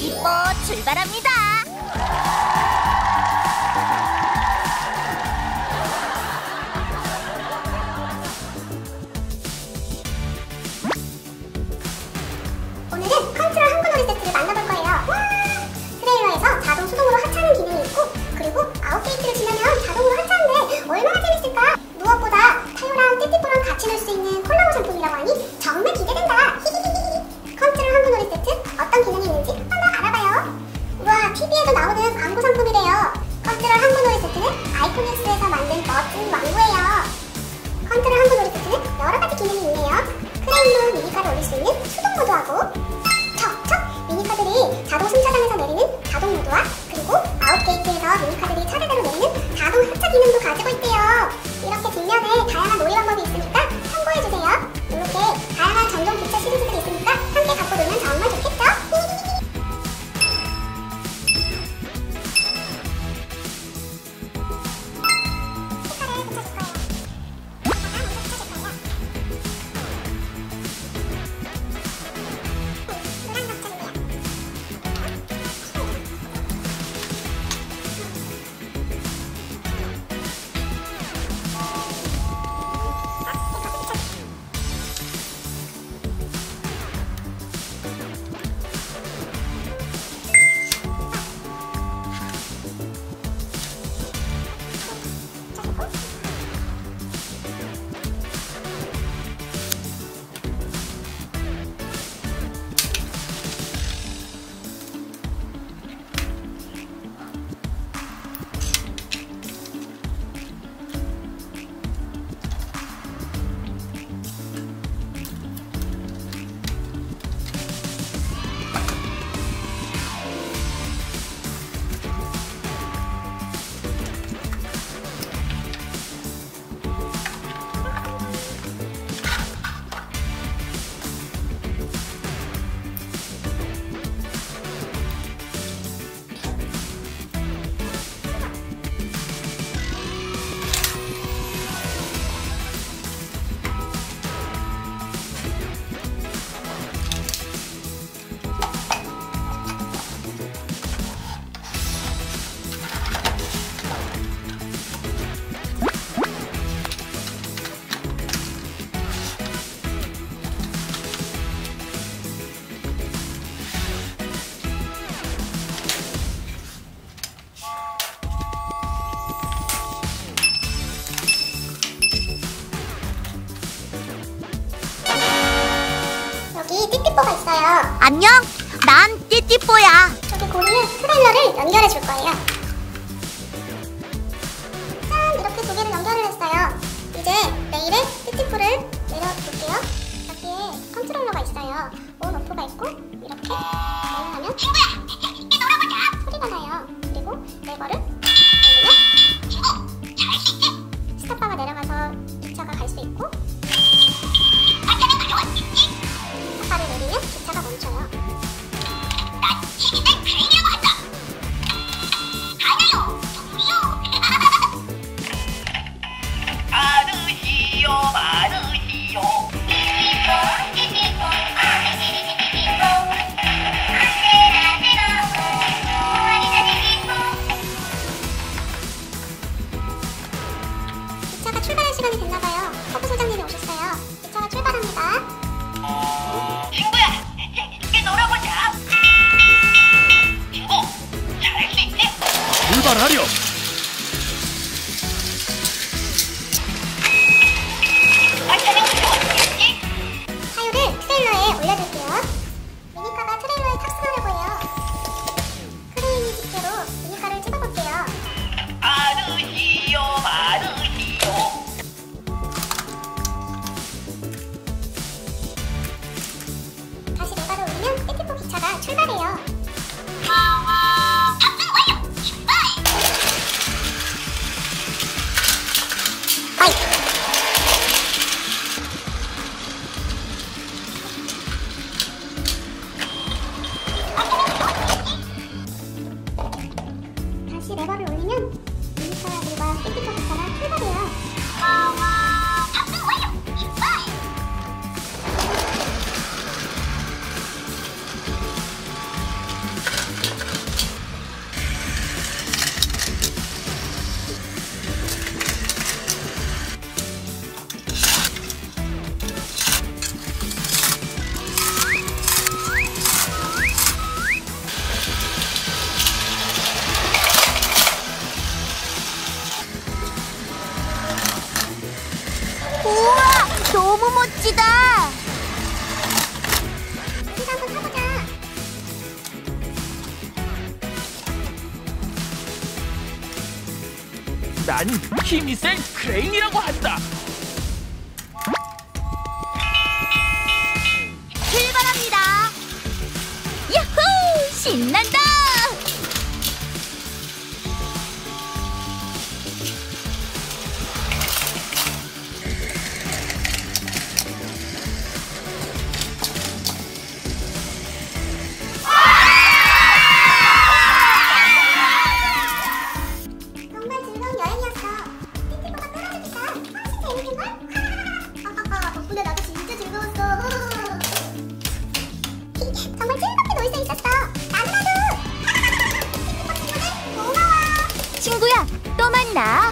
띠띠뽀 출발합니다. 오늘은 컨트롤 한글놀이 세트를 만나볼 거예요. 와! 트레일러에서 자동 수동으로 하차하는 기능이 있고, 그리고 아웃게이트를 지나면 자동으로 하차하는데 얼마나 재밌을까? 무엇보다 타요랑 띠띠뽀랑 같이 놀 수 있는 콜라보 상품이라고 하니 정말 기대된다. 히히히히히. 컨트롤 한글놀이 세트 어떤 기능이 있는지 한번 알아봐요. 우와, TV에도 나오는 광고 상품이래요. 컨트롤 한글놀이 세트는 아이코닉스에서 만든 멋진 광고예요. 컨트롤 한글놀이 세트는 여러 가지 기능이 있네요. 크레인으로 미니카드 올릴 수 있는 수동 모드하고, 척척 미니카드들이 자동 승차장에서 내리는 자동 모드와, 그리고 아웃게이트에서 미니카드들이 차례대로 내리는 자동 하차 기능도 가지고 있대요. 이렇게 뒷면에 다양한 놀이 방법이 있으니까 참고해주세요. 이렇게 다양한 전동 기차 시리즈들이 있으니까 함께 갖고 놀면 정말 좋겠죠? 띠띠뽀가 있어요. 안녕, 난 띠띠뽀야. 저기 고리는 트레일러를 연결해 줄 거예요. 짠, 이렇게 두 개를 연결을 했어요. 이제 레일에 띠띠뽀를 내려볼게요. 여기에 컨트롤러가 있어요. 온 오프가 있고, 이렇게 내려가면 친구야, 이제 놀아보자 소리가 나요. 그리고 레버를 내리면 친구, 잘할 수 있지? 스탑바가 내려가서 2차가 갈 수 있고, 아까는 그동안 있지? 스탑바를 내리면 기차가 멈춰요. 난 신인의 크레인이라고 한다. 가나요, 동료. 아저씨요, 아저씨요. 기차가 출발할 시간이 됐나봐요. 커브 소장님이 오셨어요. 기차가 출발합니다. 출발하렴. 타요를 트레일러에 올려줄게요. 미니카가 트레일러에 탑승하려고 해요. 크레인이 집게로 미니카를 찍어볼게요. 아저씨요, 아저씨요. 다시 레버를 올리면 띠띠뽀 기차가 출발해요. 레버를 올리면 미니카들과 띠띠뽀 기차가 출발해요. 와와, 탑승 완료! 출발! 난 힘이 센 크레인이라고 한다. 출발합니다. 야호! 신난다. 또 만나.